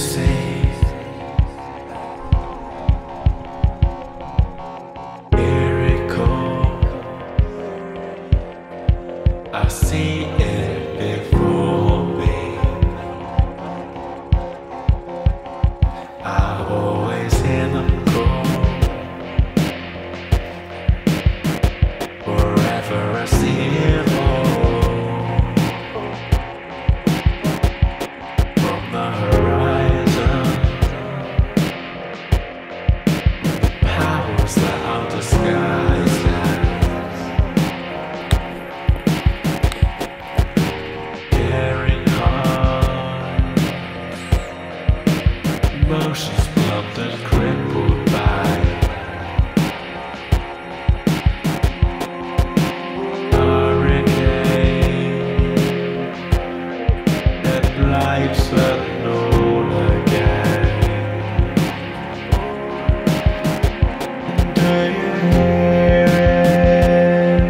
I see it before me. I always hear them call. Wherever I see it all, from the horizon, the powers that out the sky. Emotions plumped and crippled by hurricane and lights that known again. Do you hear it?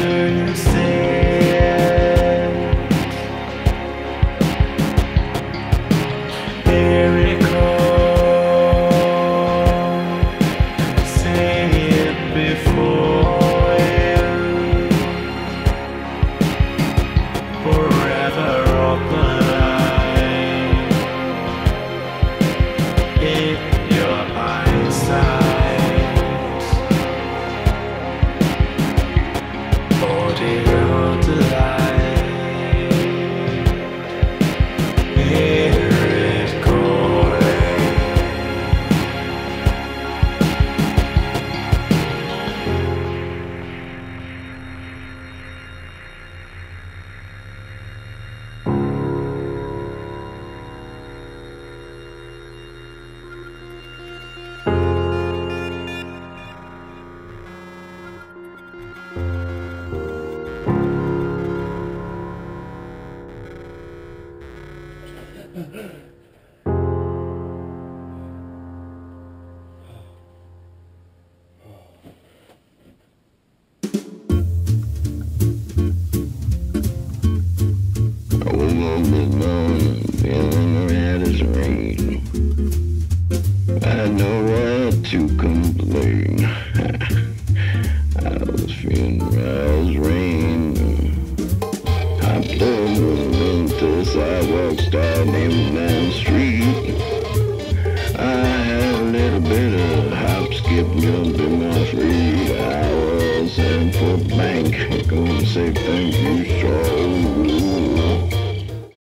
Do you see? To complain. I was rain. I played with winter sidewalks down the street. I had a little bit of hop, skip, jump in my feet. I was in for bank. Gonna say thank you so.